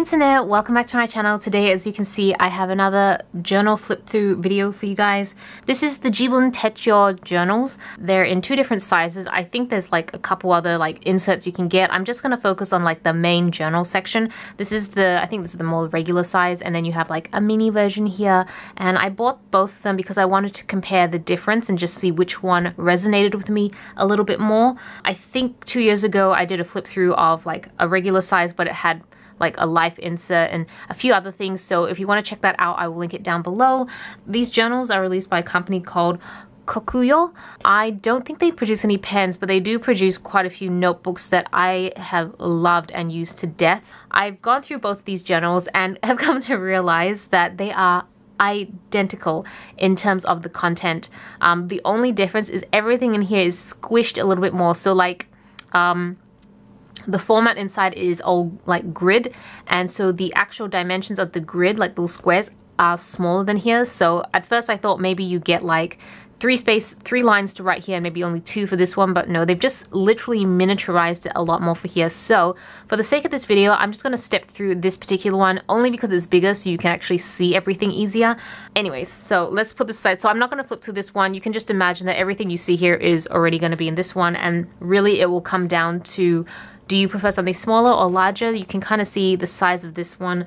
Internet, welcome back to my channel. Today, as you can see, I have another journal flip through video for you guys. This is the Jibun Techo journals. They're in two different sizes. I think there's like a couple other like inserts you can get. I'm just going to focus on like the main journal section. This is the, I think this is the more regular size, and then you have like a mini version here. And I bought both of them because I wanted to compare the difference and just see which one resonated with me a little bit more. I think 2 years ago I did a flip through of like a regular size, but it had like a life insert and a few other things. So if you want to check that out, I will link it down below. These journals are released by a company called Kokuyo. I don't think they produce any pens, but they do produce quite a few notebooks that I have loved and used to death. I've gone through both these journals and have come to realize that they are identical in terms of the content. The only difference is everything in here is squished a little bit more. So like, the format inside is all like grid, and so the actual dimensions of the grid, like little squares, are smaller than here. So at first I thought maybe you get like three lines to write here and maybe only two for this one, but no, they've just literally miniaturized it a lot more for here. So for the sake of this video, I'm just going to step through this particular one only because it's bigger so you can actually see everything easier. Anyways, so let's put this aside. So I'm not going to flip through this one. You can just imagine that everything you see here is already going to be in this one, and really it will come down to, do you prefer something smaller or larger? You can kind of see the size of this one,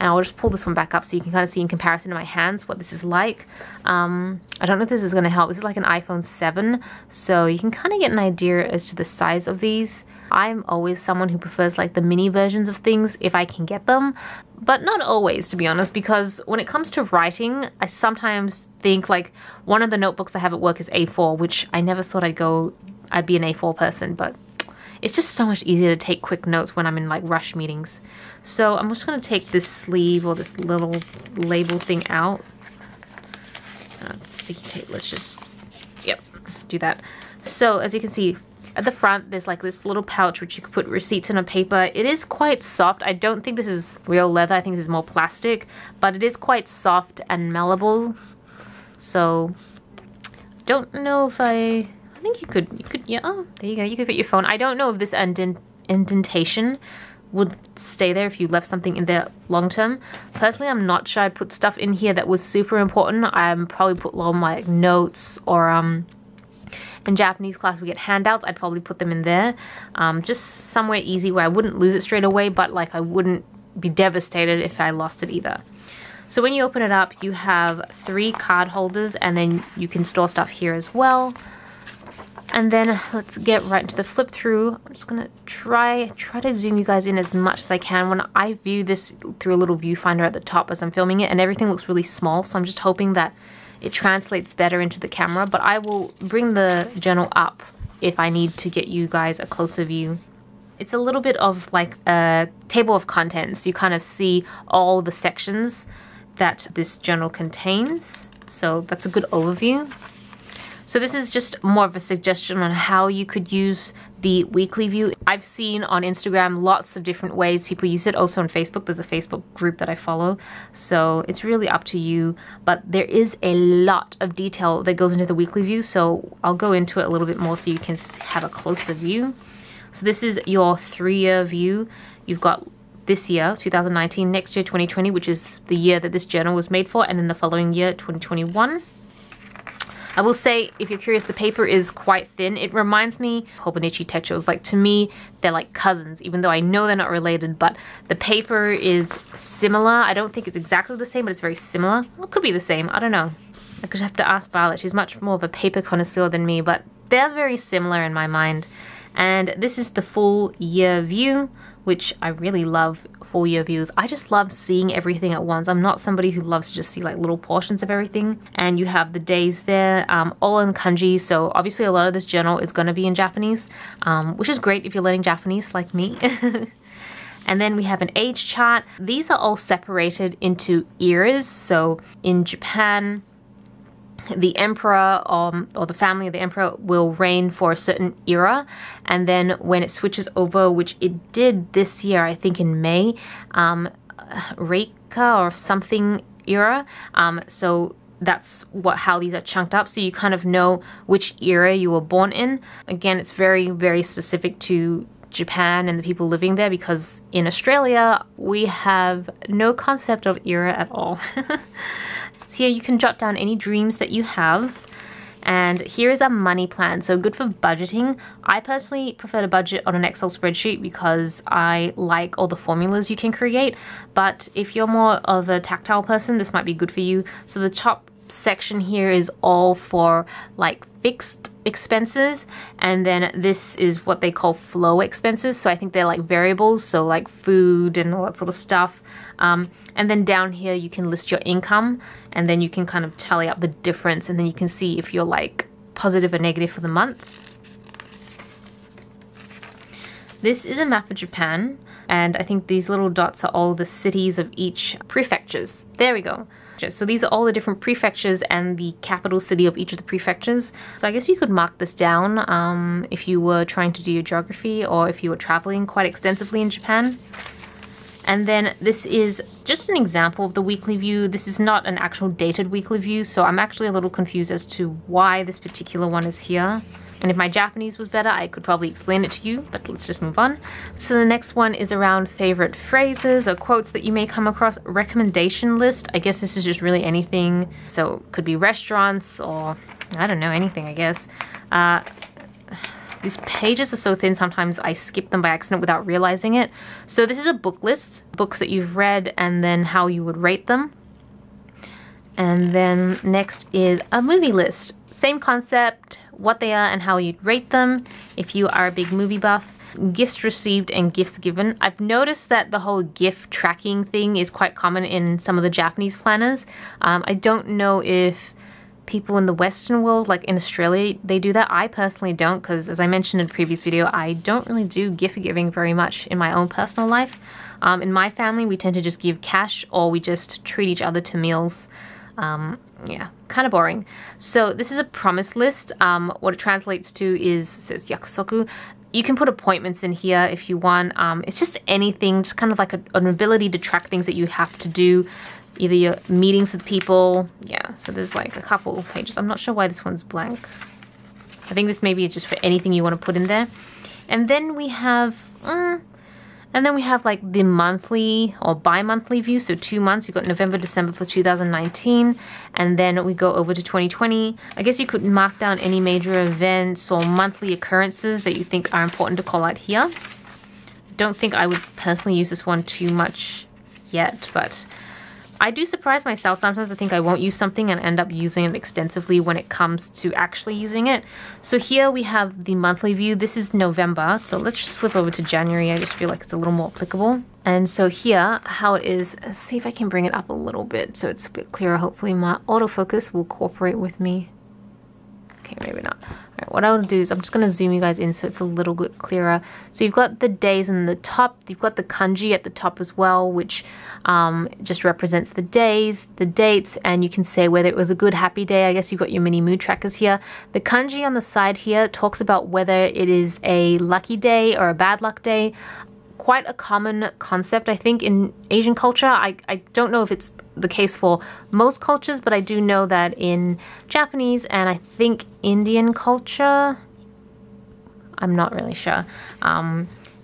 and I'll just pull this one back up so you can kind of see in comparison to my hands what this is like. I don't know if this is going to help. This is like an iPhone 7, so you can kind of get an idea as to the size of these. I'm always someone who prefers like the mini versions of things if I can get them, but not always, to be honest, because when it comes to writing, I sometimes think like one of the notebooks I have at work is A4, which I never thought I'd be an A4 person, but it's just so much easier to take quick notes when I'm in like rush meetings. So I'm just going to take this sleeve or this little label thing out. Sticky tape, let's just, yep, do that. So as you can see, at the front there's like this little pouch which you could put receipts in on paper. It is quite soft. I don't think this is real leather. I think this is more plastic, but it is quite soft and malleable. So don't know if I think you could, yeah, oh, there you go, you could fit your phone. I don't know if this indentation would stay there if you left something in there long term. Personally, I'm not sure I'd put stuff in here that was super important. I'd probably put all my like, notes, or in Japanese class we get handouts, I'd probably put them in there. Just somewhere easy where I wouldn't lose it straight away, but like I wouldn't be devastated if I lost it either. So when you open it up, you have three card holders, and then you can store stuff here as well. And then let's get right into the flip through. I'm just gonna try to zoom you guys in as much as I can. When I view this through a little viewfinder at the top as I'm filming it, and everything looks really small, so I'm just hoping that it translates better into the camera, but I will bring the journal up if I need to get you guys a closer view. It's a little bit of like a table of contents. You kind of see all the sections that this journal contains. So that's a good overview. So this is just more of a suggestion on how you could use the weekly view. I've seen on Instagram lots of different ways people use it. Also on Facebook, there's a Facebook group that I follow. So it's really up to you, but there is a lot of detail that goes into the weekly view. So I'll go into it a little bit more so you can have a closer view. So this is your 3-year view. You've got this year, 2019, next year, 2020, which is the year that this journal was made for, and then the following year, 2021. I will say, if you're curious, the paper is quite thin. It reminds me of Hobonichi Techos. Like, to me, they're like cousins, even though I know they're not related, but the paper is similar. I don't think it's exactly the same, but it's very similar. Well, it could be the same. I don't know. I could have to ask Violet. She's much more of a paper connoisseur than me, but they're very similar in my mind. And this is the full year view, which I really love full year views. I just love seeing everything at once. I'm not somebody who loves to just see like little portions of everything. And you have the days there, all in kanji. So obviously a lot of this journal is going to be in Japanese, which is great if you're learning Japanese like me. And then we have an age chart. These are all separated into eras. So in Japan, the emperor or the family of the emperor will reign for a certain era, and then when it switches over, which it did this year, I think in May, Reika or something era, so that's how these are chunked up, so you kind of know which era you were born in. Again, it's very, very specific to Japan and the people living there, because in Australia we have no concept of era at all. So here you can jot down any dreams that you have, and here is a money plan, so good for budgeting. I personally prefer to budget on an Excel spreadsheet because I like all the formulas you can create, but if you're more of a tactile person, this might be good for you. So the top section here is all for like fixed expenses, and then this is what they call flow expenses, so I think they're like variables, so like food and all that sort of stuff. And then down here you can list your income, and then you can kind of tally up the difference, and then you can see if you're like positive or negative for the month. This is a map of Japan, and I think these little dots are all the cities of each prefectures. There we go. So these are all the different prefectures and the capital city of each of the prefectures. So I guess you could mark this down if you were trying to do your geography, or if you were traveling quite extensively in Japan. And then this is just an example of the weekly view. This is not an actual dated weekly view, so I'm actually a little confused as to why this particular one is here. And if my Japanese was better, I could probably explain it to you, but let's just move on. So the next one is around favorite phrases or quotes that you may come across. Recommendation list. I guess this is just really anything. So it could be restaurants or, I don't know, anything, I guess. These pages are so thin, sometimes I skip them by accident without realizing it. So this is a book list, books that you've read and then how you would rate them. And then next is a movie list. Same concept, what they are and how you'd rate them if you are a big movie buff. Gifts received and gifts given. I've noticed that the whole gift tracking thing is quite common in some of the Japanese planners. I don't know if people in the Western world, like in Australia, they do that. I personally don't, because as I mentioned in a previous video, I don't really do gift giving very much in my own personal life. In my family, we tend to just give cash, or we just treat each other to meals. Yeah, kind of boring. So this is a promise list. What it translates to is, it says yakusoku. You can put appointments in here if you want. It's just anything, just kind of like an ability to track things that you have to do, either your meetings with people. Yeah, so there's like a couple pages. I'm not sure why this one's blank. I think this maybe is just for anything you want to put in there. And then we have like the monthly or bi-monthly view, so 2 months. You've got November, December for 2019, and then we go over to 2020. I guess you could mark down any major events or monthly occurrences that you think are important to call out here. I don't think I would personally use this one too much yet, but I do surprise myself. Sometimes I think I won't use something and end up using it extensively when it comes to actually using it. So here we have the monthly view. This is November, so let's just flip over to January. I just feel like it's a little more applicable. And so here, how it is, let's see if I can bring it up a little bit so it's a bit clearer. Hopefully my autofocus will cooperate with me. Okay, maybe not. All right, what I'll do is I'm just going to zoom you guys in so it's a little bit clearer. So you've got the days in the top, you've got the kanji at the top as well, which just represents the days, the dates, and you can say whether it was a good, happy day. I guess you've got your mini mood trackers here. The kanji on the side here talks about whether it is a lucky day or a bad luck day. Quite a common concept, I think, in Asian culture. I don't know if it's the case for most cultures, but I do know that in Japanese and I think Indian culture, I'm not really sure,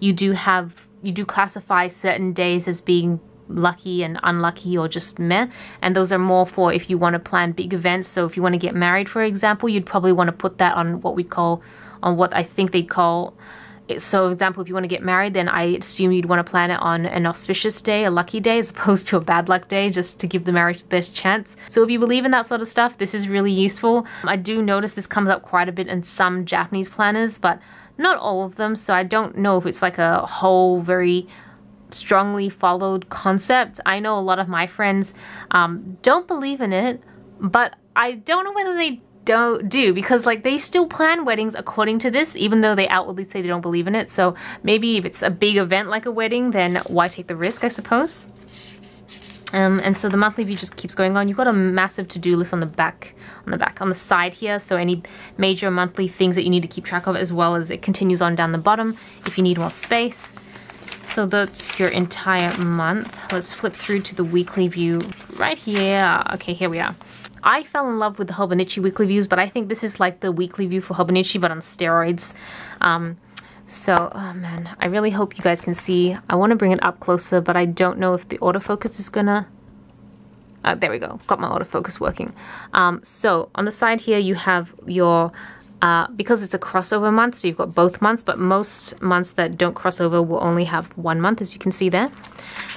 you do classify certain days as being lucky and unlucky or just meh, and those are more for if you want to plan big events. So if you want to get married, for example, you'd probably want to put that on what we call, on what I think they call, so for example, if you want to get married, then I assume you'd want to plan it on an auspicious day, a lucky day, as opposed to a bad luck day, just to give the marriage the best chance. So if you believe in that sort of stuff, this is really useful. I do notice this comes up quite a bit in some Japanese planners, but not all of them, so I don't know if it's like a whole very strongly followed concept. I know a lot of my friends don't believe in it, but I don't know whether they do, because like they still plan weddings according to this, even though they outwardly say they don't believe in it. So maybe if it's a big event like a wedding, then why take the risk, I suppose. And so the monthly view just keeps going on. You've got a massive to-do list on the back, on the side here, so any major monthly things that you need to keep track of, as well as it continues on down the bottom if you need more space. So that's your entire month. Let's flip through to the weekly view right here. Okay, here we are. I fell in love with the Hobonichi weekly views, but I think this is like the weekly view for Hobonichi, but on steroids. So, oh man, I really hope you guys can see. I want to bring it up closer, but I don't know if the autofocus is gonna... there we go, got my autofocus working. So, on the side here you have your... because it's a crossover month, so you've got both months, but most months that don't cross over will only have 1 month, as you can see there.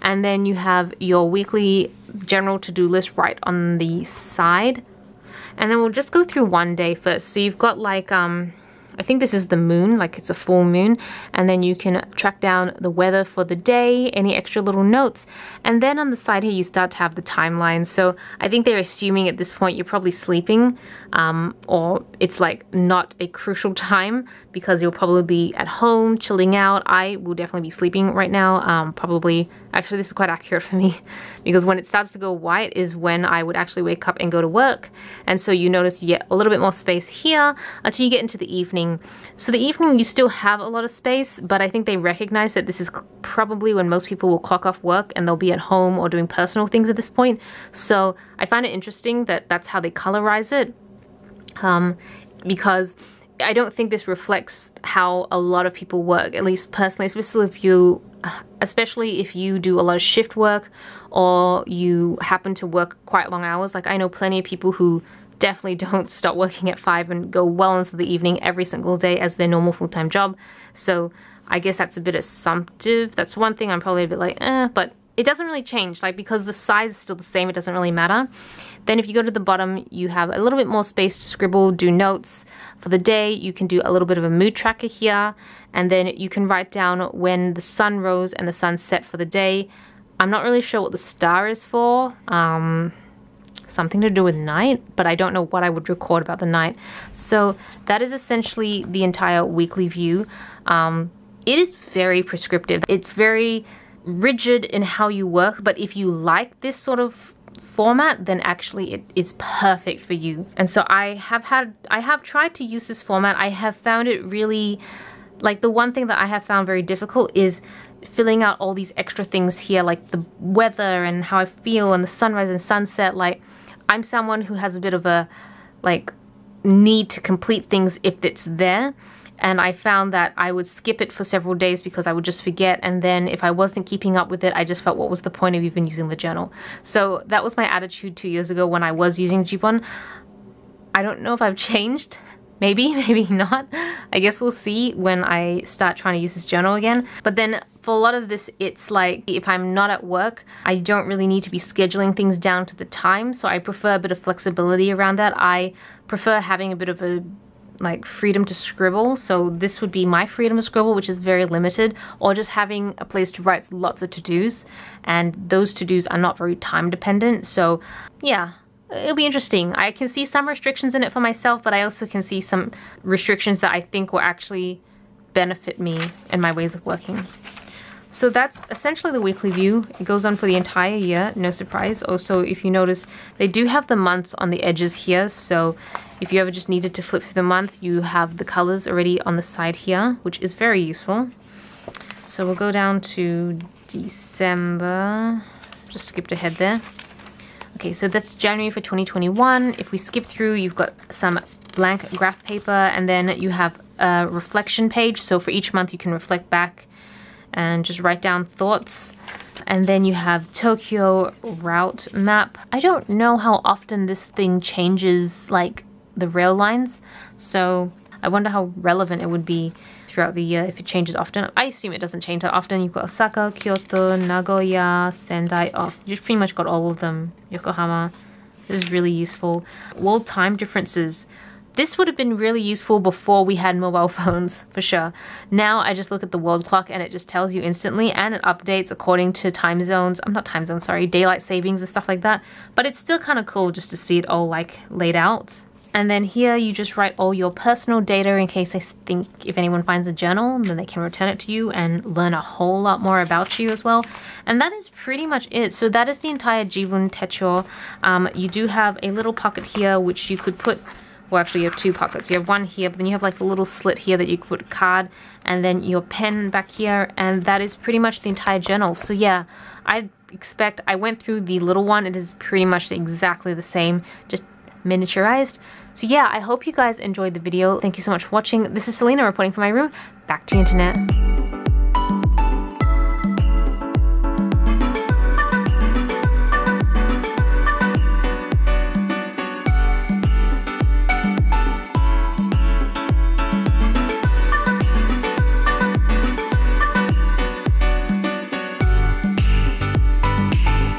And then you have your weekly general to-do list right on the side. And then we'll just go through one day first. So you've got like, I think this is the moon, like it's a full moon. And then you can track down the weather for the day, any extra little notes. And then on the side here, you start to have the timeline. So I think they're assuming at this point you're probably sleeping, or it's like not a crucial time because you'll probably be at home, chilling out. I will definitely be sleeping right now, probably. Actually, this is quite accurate for me because when it starts to go white is when I would actually wake up and go to work. And so you notice you get a little bit more space here until you get into the evening. So the evening you still have a lot of space, but I think they recognize that this is probably when most people will clock off work and they'll be at home or doing personal things at this point. So I find it interesting that that's how they colorize it, because I don't think this reflects how a lot of people work, at least personally, especially if you do a lot of shift work or you happen to work quite long hours. Like I know plenty of people who definitely don't stop working at 5 and go well into the evening every single day as their normal full-time job. So I guess that's a bit assumptive. That's one thing I'm probably a bit like, but it doesn't really change, like, because the size is still the same, it doesn't really matter. Then if you go to the bottom, you have a little bit more space to scribble, do notes for the day. You can do a little bit of a mood tracker here, and then you can write down when the sun rose and the sun set for the day. I'm not really sure what the star is for. Something to do with night, but I don't know what I would record about the night. So that is essentially the entire weekly view. It is very prescriptive. It's very rigid in how you work, but if you like this sort of format, then actually it is perfect for you. And so I have tried to use this format. I have found it really, like, the one thing that I have found very difficult is filling out all these extra things here, like the weather and how I feel and the sunrise and sunset. Like, I'm someone who has a bit of a, like, need to complete things if it's there. And I found that I would skip it for several days because I would just forget. And then if I wasn't keeping up with it, I just felt, what was the point of even using the journal? So that was my attitude 2 years ago when I was using Jibun. I don't know if I've changed. Maybe, maybe not. I guess we'll see when I start trying to use this journal again. But then for a lot of this, it's like, if I'm not at work, I don't really need to be scheduling things down to the time. So I prefer a bit of flexibility around that. I prefer having a bit of a, like, freedom to scribble. So this would be my freedom to scribble, which is very limited, or just having a place to write lots of to-dos, and those to-dos are not very time dependent. So yeah, it'll be interesting. I can see some restrictions in it for myself, but I also can see some restrictions that I think will actually benefit me and my ways of working. So that's essentially the weekly view. It goes on for the entire year, no surprise. Also, if you notice, they do have the months on the edges here, so if you ever just needed to flip through the month, you have the colors already on the side here, which is very useful. So we'll go down to December. Just skipped ahead there. Okay, so that's January for 2021. If we skip through, you've got some blank graph paper, and then you have a reflection page. So for each month, you can reflect back and just write down thoughts. And then you have Tokyo route map. I don't know how often this thing changes, like, the rail lines, so I wonder how relevant it would be throughout the year if it changes often. I assume it doesn't change that often. You've got Osaka, Kyoto, Nagoya, Sendai. Oh, you've pretty much got all of them. Yokohama. This is really useful. World time differences. This would have been really useful before we had mobile phones, for sure. Now I just look at the world clock and it just tells you instantly, and it updates according to time zones. I'm not time zones, sorry, daylight savings and stuff like that. But it's still kind of cool just to see it all, like, laid out. And then here you just write all your personal data in case, I think, if anyone finds a journal, then they can return it to you and learn a whole lot more about you as well. And that is pretty much it. So that is the entire Jibun Techo. You do have a little pocket here which you could put, well, actually you have two pockets. You have one here, but then you have like a little slit here that you could put a card, and then your pen back here, and that is pretty much the entire journal. So yeah, I went through the little one. It is pretty much exactly the same, just miniaturized. So yeah, I hope you guys enjoyed the video. Thank you so much for watching. This is Selena reporting from my room. Back to the internet.